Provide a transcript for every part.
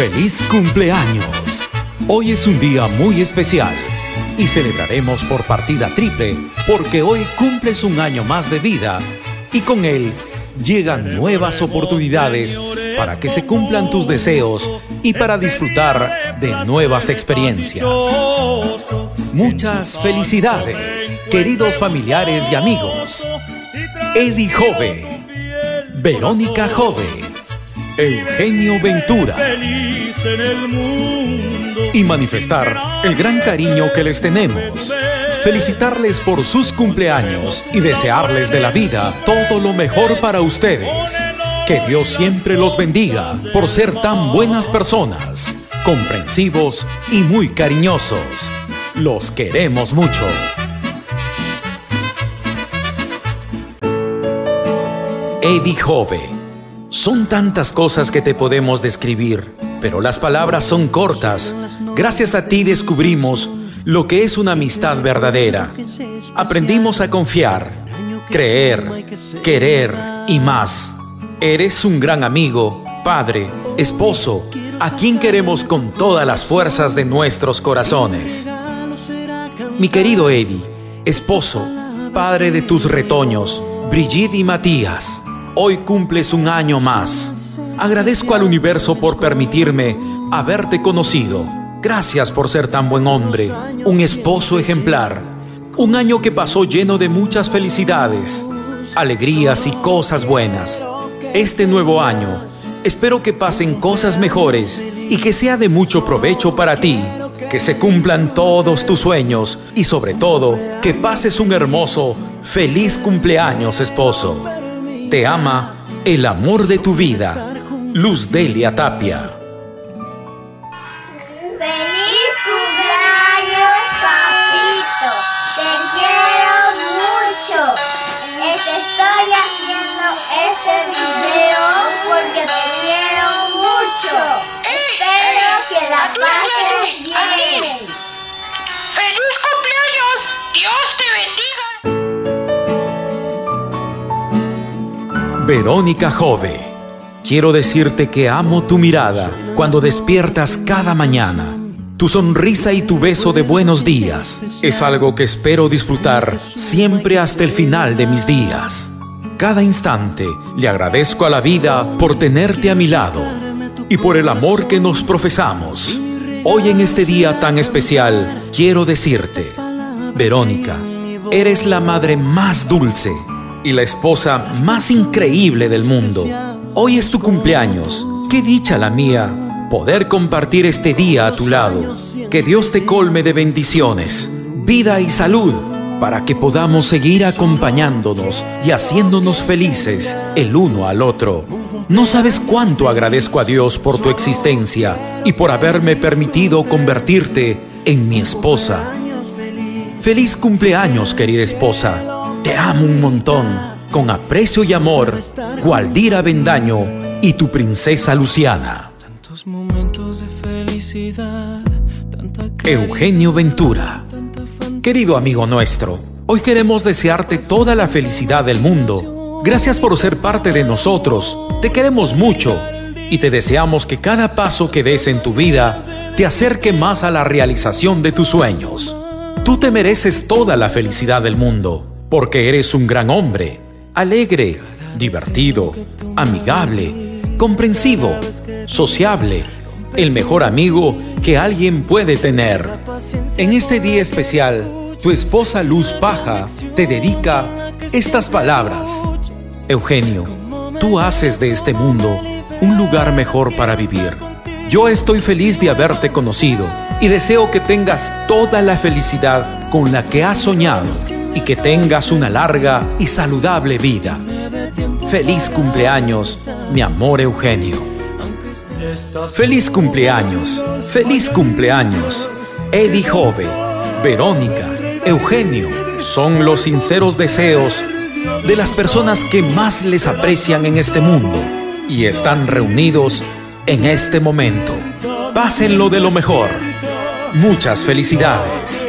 ¡Feliz cumpleaños! Hoy es un día muy especial y celebraremos por partida triple porque hoy cumples un año más de vida y con él llegan nuevas oportunidades para que se cumplan tus deseos y para disfrutar de nuevas experiencias. Muchas felicidades, queridos familiares y amigos. Eddy Jove, Verónica Jove, Eugenio Ventura. Y manifestar el gran cariño que les tenemos. Felicitarles por sus cumpleaños y desearles de la vida todo lo mejor para ustedes. Que Dios siempre los bendiga por ser tan buenas personas, comprensivos y muy cariñosos. Los queremos mucho. Eddy Jove. Son tantas cosas que te podemos describir, pero las palabras son cortas. Gracias a ti descubrimos lo que es una amistad verdadera. Aprendimos a confiar, creer, querer y más. Eres un gran amigo, padre, esposo, a quien queremos con todas las fuerzas de nuestros corazones. Mi querido Eddy, esposo, padre de tus retoños, Brigitte y Matías, hoy cumples un año más. Agradezco al universo por permitirme haberte conocido. Gracias por ser tan buen hombre, un esposo ejemplar. Un año que pasó lleno de muchas felicidades, alegrías y cosas buenas. Este nuevo año, espero que pasen cosas mejores y que sea de mucho provecho para ti. Que se cumplan todos tus sueños y sobre todo, que pases un hermoso, feliz cumpleaños, esposo. Te ama el amor de tu vida, Luz Delia Tapia. Verónica Jove, quiero decirte que amo tu mirada cuando despiertas cada mañana. Tu sonrisa y tu beso de buenos días es algo que espero disfrutar siempre hasta el final de mis días. Cada instante le agradezco a la vida por tenerte a mi lado y por el amor que nos profesamos. Hoy en este día tan especial quiero decirte, Verónica, eres la madre más dulce y la esposa más increíble del mundo. Hoy es tu cumpleaños. Qué dicha la mía poder compartir este día a tu lado. Que Dios te colme de bendiciones, vida y salud, para que podamos seguir acompañándonos y haciéndonos felices el uno al otro. No sabes cuánto agradezco a Dios por tu existencia y por haberme permitido convertirte en mi esposa. Feliz cumpleaños, querida esposa. Te amo un montón, con aprecio y amor, Gualdir Avendaño y tu princesa Luciana. Tantos momentos de felicidad, tanta claridad, Eugenio Ventura. Querido amigo nuestro, hoy queremos desearte toda la felicidad del mundo. Gracias por ser parte de nosotros, te queremos mucho y te deseamos que cada paso que des en tu vida te acerque más a la realización de tus sueños. Tú te mereces toda la felicidad del mundo, porque eres un gran hombre, alegre, divertido, amigable, comprensivo, sociable, el mejor amigo que alguien puede tener. En este día especial, tu esposa Luz Paja te dedica estas palabras. Eugenio, tú haces de este mundo un lugar mejor para vivir. Yo estoy feliz de haberte conocido y deseo que tengas toda la felicidad con la que has soñado. Y que tengas una larga y saludable vida. Feliz cumpleaños, mi amor Eugenio. Feliz cumpleaños. Feliz cumpleaños. Eddy Jove, Verónica, Eugenio. Son los sinceros deseos de las personas que más les aprecian en este mundo y están reunidos en este momento. Pásenlo de lo mejor. Muchas felicidades.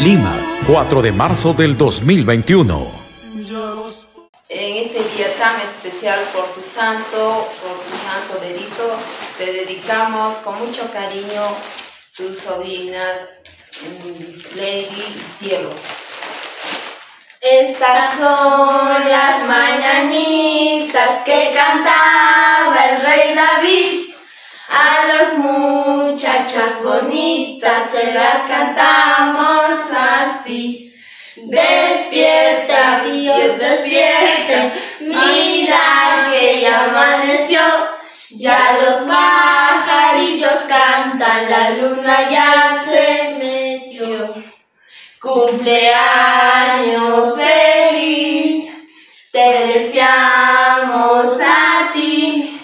Lima, 4 de marzo del 2021. En este día día tan especial por tu santo dedito, te dedicamos con mucho cariño tu sobrina Lady Cielo. Estas son las mañanitas que cantaba el rey David, a las muchachas bonitas se las cantamos así. Despierta, Dios, despierta, mira que ya amaneció, ya los pajarillos cantan, la luna ya se metió. Cumpleaños feliz, te deseamos a ti.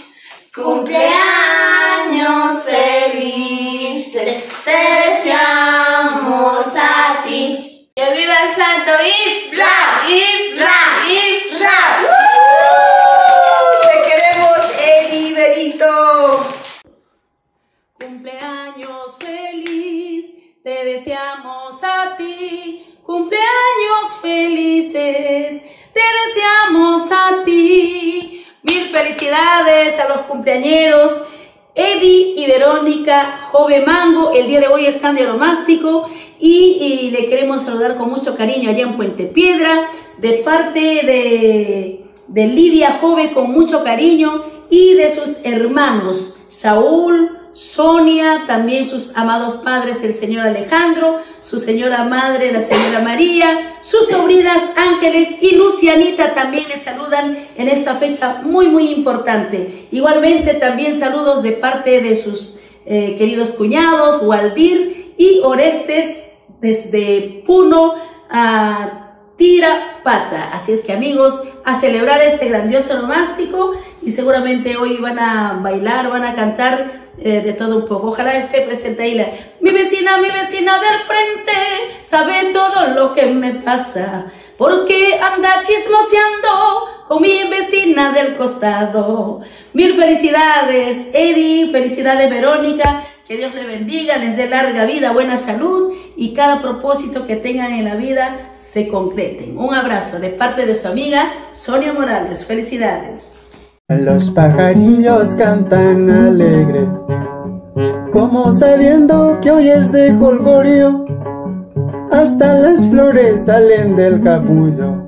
Cumpleaños felices, te deseamos a ti. ¡Que viva el santo! ¡Y bla! ¡Y bla! ¡Y bla! ¡Te queremos, Eddy Berito! Cumpleaños feliz, te deseamos a ti. Cumpleaños felices, te deseamos a ti. Mil felicidades a los cumpleañeros Eddy y Verónica Jove Mango. El día de hoy están de onomástico y le queremos saludar con mucho cariño allá en Puente Piedra, de parte de Lidia Jove con mucho cariño, y de sus hermanos Saúl, Sonia, también sus amados padres, el señor Alejandro, su señora madre, la señora María, sus sobrinas Ángeles y Lucianita también les saludan en esta fecha muy, muy importante. Igualmente también saludos de parte de sus queridos cuñados, Waldir y Orestes, desde Puno a Tirapata. Así es que, amigos, a celebrar este grandioso onomástico, y seguramente hoy van a bailar, van a cantar de todo un poco. Ojalá esté presente ahí la mi vecina del frente, sabe todo lo que me pasa, porque anda chismoseando con mi vecina del costado. Mil felicidades, Eddy, felicidades, Verónica, que Dios le bendiga, les dé larga vida, buena salud, y cada propósito que tengan en la vida se concreten. Un abrazo de parte de su amiga Sonia Morales. Felicidades. Los pajarillos cantan alegres, como sabiendo que hoy es de jolgorio. Hasta las flores salen del capullo,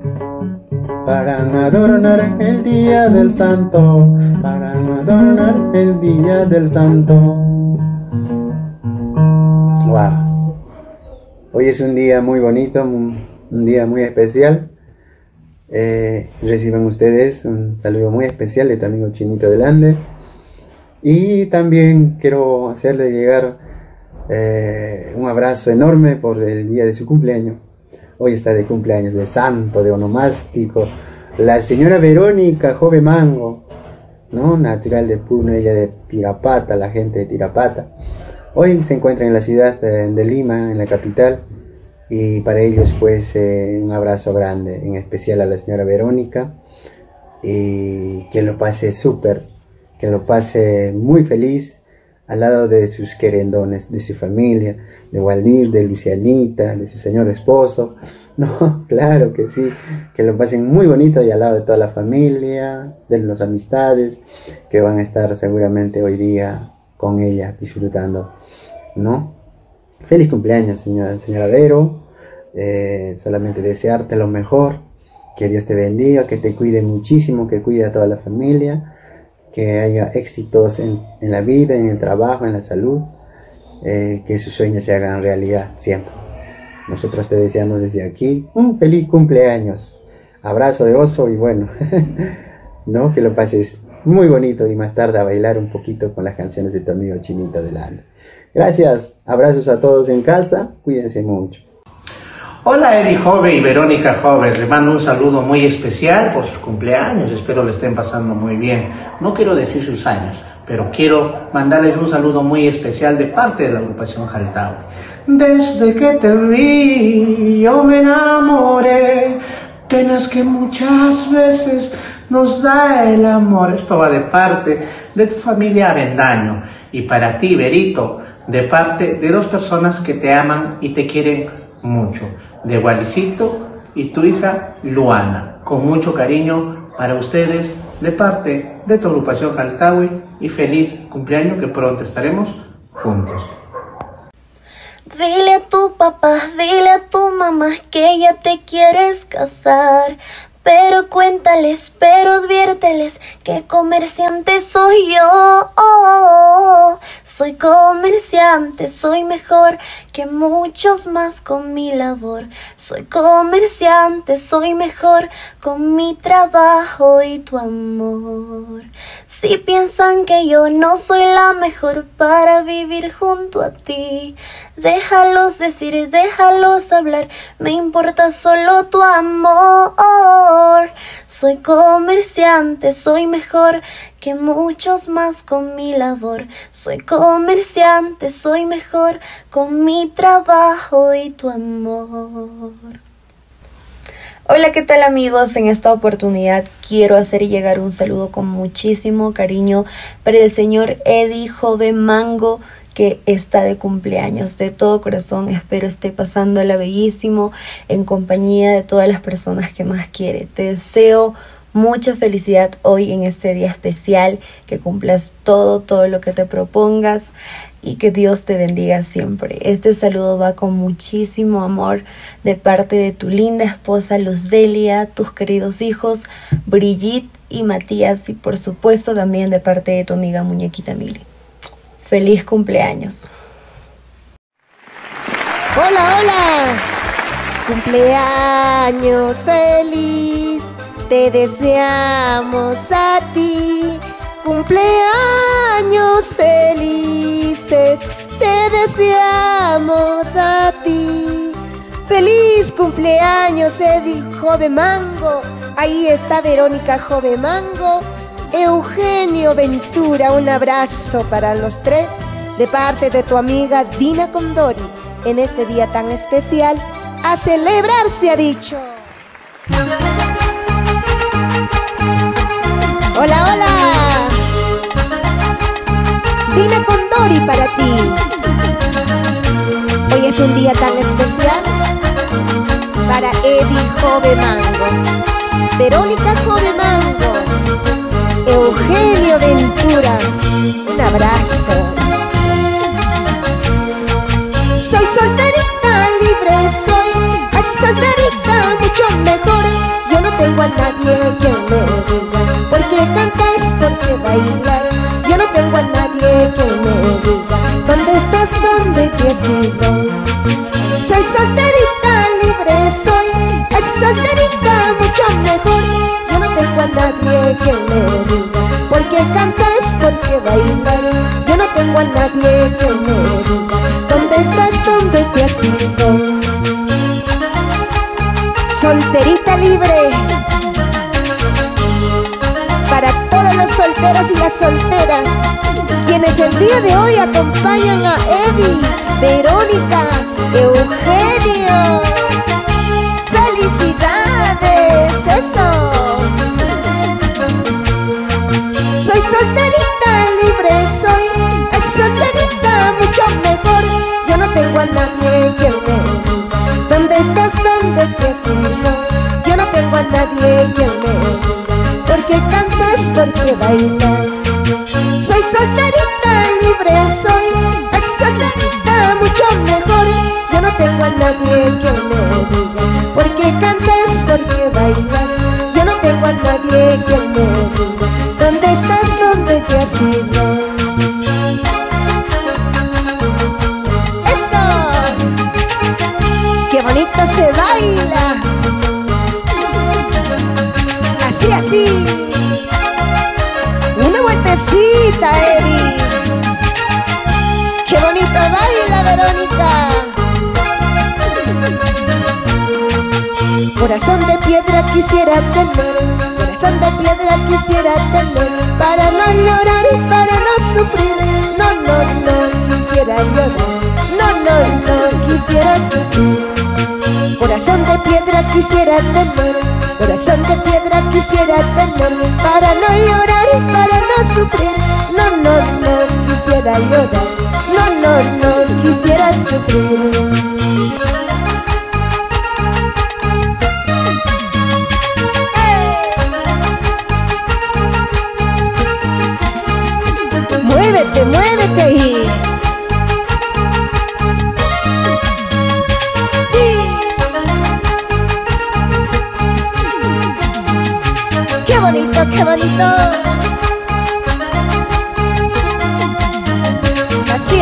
para adornar el día del santo, para adornar el día del santo. Wow. Hoy es un día muy bonito, un día muy especial. Reciban ustedes un saludo muy especial de tu amigo Chinito del Ande, y también quiero hacerle llegar un abrazo enorme por el día de su cumpleaños. Hoy está de cumpleaños, de santo, de onomástico, la señora Verónica Jove Mango, ¿no? Natural de Puno, ella de Tirapata, la gente de Tirapata. Hoy se encuentra en la ciudad de Lima, en la capital. Y para ellos, pues, un abrazo grande, en especial a la señora Verónica. Y que lo pase súper, que lo pase muy feliz al lado de sus querendones, de su familia, de Gualdir, de Lucianita, de su señor esposo. No, claro que sí, que lo pasen muy bonito y al lado de toda la familia, de las amistades que van a estar seguramente hoy día con ella disfrutando, ¿no? Feliz cumpleaños, señora Vero. Solamente desearte lo mejor, que Dios te bendiga, que te cuide muchísimo, que cuide a toda la familia, que haya éxitos en la vida, en el trabajo, en la salud, que sus sueños se hagan realidad siempre. Nosotros te deseamos desde aquí un feliz cumpleaños, abrazo de oso, y bueno, ¿no? Que lo pases muy bonito, y más tarde a bailar un poquito con las canciones de tu amigo Chinito del Ande. Gracias, abrazos a todos en casa, cuídense mucho. Hola, Eddy Jove y Verónica Jove, les mando un saludo muy especial por sus cumpleaños, espero le estén pasando muy bien. No quiero decir sus años, pero quiero mandarles un saludo muy especial de parte de la agrupación Jaltawi. Desde que te vi yo me enamoré, penas que muchas veces nos da el amor. Esto va de parte de tu familia Avendaño, y para ti, Berito, de parte de dos personas que te aman y te quieren mucho, de Gualicito y tu hija Luana. Con mucho cariño para ustedes de parte de tu agrupación Jaltawi y feliz cumpleaños que pronto estaremos juntos. Dile a tu papá, dile a tu mamá que ya te quieres casar. Pero cuéntales, pero adviérteles que comerciante soy yo. Soy comerciante, soy mejor que muchos más con mi labor. Soy comerciante, soy mejor con mi trabajo y tu amor. Si piensan que yo no soy la mejor para vivir junto a ti, déjalos decir, déjalos hablar, me importa solo tu amor. Soy comerciante, soy mejor que muchos más con mi labor. Soy comerciante, soy mejor con mi trabajo y tu amor. Hola, ¿qué tal amigos? En esta oportunidad quiero hacer llegar un saludo con muchísimo cariño para el señor Eddy Jove Mango, que está de cumpleaños. De todo corazón espero esté pasándola bellísimo en compañía de todas las personas que más quiere. Te deseo mucha felicidad hoy en este día especial, que cumplas todo lo que te propongas y que Dios te bendiga siempre. Este saludo va con muchísimo amor de parte de tu linda esposa Luz Delia, tus queridos hijos Brigitte y Matías y por supuesto también de parte de tu amiga Muñequita Mili. ¡Feliz cumpleaños! ¡Hola, hola! ¡Cumpleaños feliz! Te deseamos a ti. ¡Cumpleaños felices! Te deseamos a ti. ¡Feliz cumpleaños, Eddy Jove Mango! Ahí está Verónica Jove Mango. Eugenio Ventura, un abrazo para los tres de parte de tu amiga Dina Condori en este día tan especial. A celebrar se ha dicho. Hola, hola. Dina Condori para ti. Hoy es un día tan especial para Eddy Jove Mango, Verónica Jove Mango, Eugenio Ventura, un abrazo. Soy solterita, libre soy, así solterita mucho mejor. Yo no tengo a nadie que me diga por qué cantas, por qué bailas. Yo no tengo a nadie que me diga dónde estás, dónde te has ido. Soy solterita, libre soy, así solterita mucho mejor. Yo no tengo a nadie que me diga por qué cantas, por qué bailas. Yo no tengo a nadie que me diga dónde estás, dónde te has ido. Solterita libre, para todos los solteros y las solteras, quienes el día de hoy acompañan a Eddy, Verónica, Eugenio. ¡Felicidades! ¡Eso! Soy solterita, libre soy, es solterita mucho mejor. Yo no tengo a nadie que me diga dónde estás, dónde te has ido. Yo no tengo a nadie que me diga por qué cantas, por qué bailas. Soy solterita, libre soy, es solterita mucho mejor. Yo no tengo a nadie que me diga por qué cantas, por qué bailas. Yo no tengo a nadie que me diga dónde estás, dónde te has ido. ¡Eso! ¡Qué bonito se baila! Así, así. Una vueltecita, Eddy. ¡Qué bonito baila, Verónica! Corazón de piedra quisiera tener, corazón de piedra quisiera tener, para no llorar, para no sufrir. No, no, no quisiera llorar, no, no, no quisiera sufrir. Corazón de piedra quisiera tener, corazón de piedra quisiera tener, para no llorar, para no sufrir. No, no, no quisiera llorar, no, no, no quisiera sufrir. muévete, muévete y... ¡Sí! ¡Qué bonito, qué bonito! Así,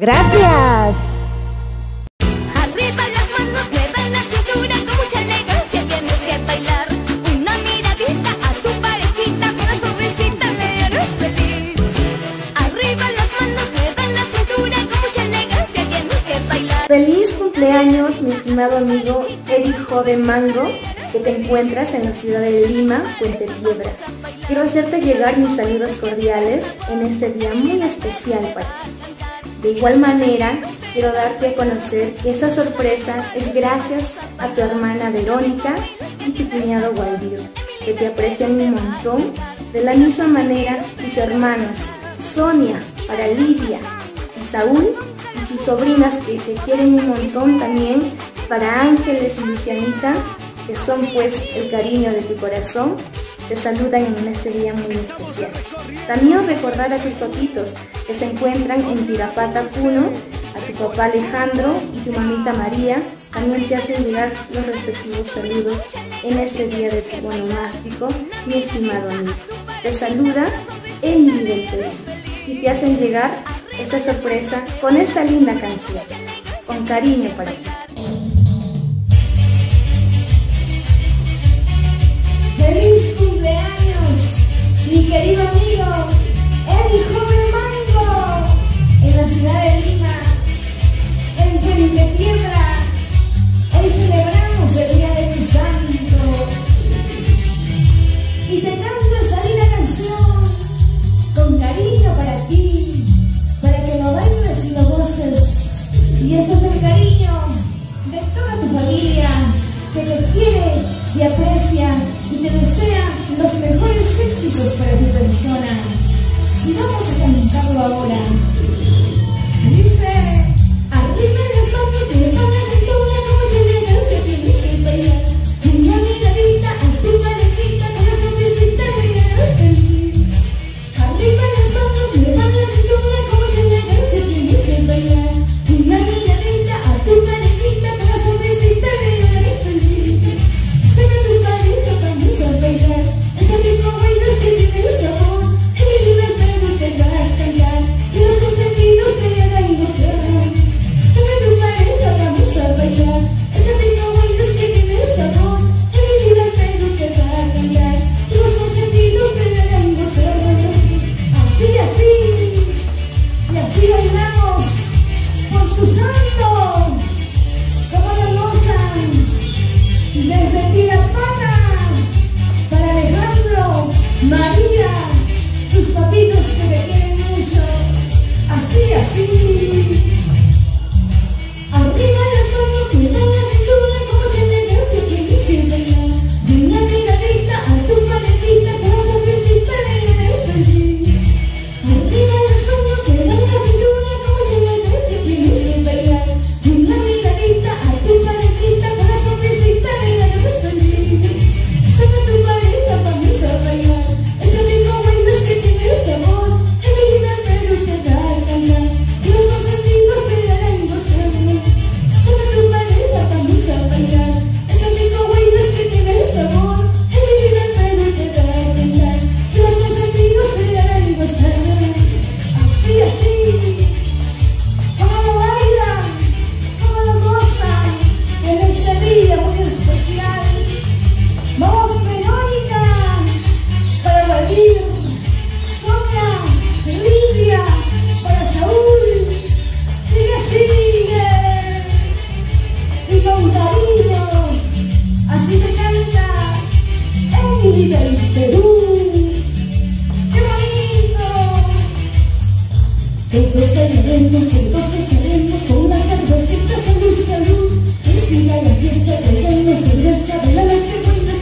Gracias. Arriba las manos, muevan la cintura con mucha elegancia. Tienes que bailar una miradita a tu parejita, una sonrisita le harás feliz. Arriba las manos, muevan la cintura con mucha elegancia. Tienes que bailar. Feliz cumpleaños, mi estimado amigo Eddy Jove Mango, que te encuentras en la ciudad de Lima, Puente Piedras. Quiero hacerte llegar mis saludos cordiales en este día muy especial para ti. De igual manera, quiero darte a conocer que esta sorpresa es gracias a tu hermana Verónica y tu cuñado Waldir, que te aprecian un montón. De la misma manera, tus hermanos Sonia, para Lidia y Saúl, y tus sobrinas que te quieren un montón también, para Ángeles y Lucianita, que son pues el cariño de tu corazón. Te saludan en este día muy especial. También recordar a tus papitos que se encuentran en Pirapata, Puno, a tu papá Alejandro y tu mamita María, también te hacen llegar los respectivos saludos en este día de tu onomástico, mi estimado amigo. Te saluda Eddy Ventura y te hacen llegar esta sorpresa con esta linda canción, con cariño para ti. ¡Feliz cumpleaños, mi querido amigo Eddy Jove Mango! En la ciudad de Lima, en Puente Piedra, hoy celebramos el Día de tu Santo. Y te canto esa linda canción con cariño para ti, para que lo bailes y lo goces. Y esto es el cariño de toda tu familia que te quiere y aprecia. Y te desea los mejores éxitos para tu persona. Y vamos a cantarlo ahora. Dice: arriba las manos, levanta la cintura, con mucha elegancia tienes que bailar. Una miradita a tu parejita, con la sonrisita le harás feliz. Arriba las manos, levanta la cintura, con mucha elegancia tienes que bailar. Una miradita a tu parejita, con la sonrisita le harás feliz. Saca tu pareja para mí a bailar. Este ritmo bailas que te gusta. Siga la fiesta, bailando, se descabela las preguntas.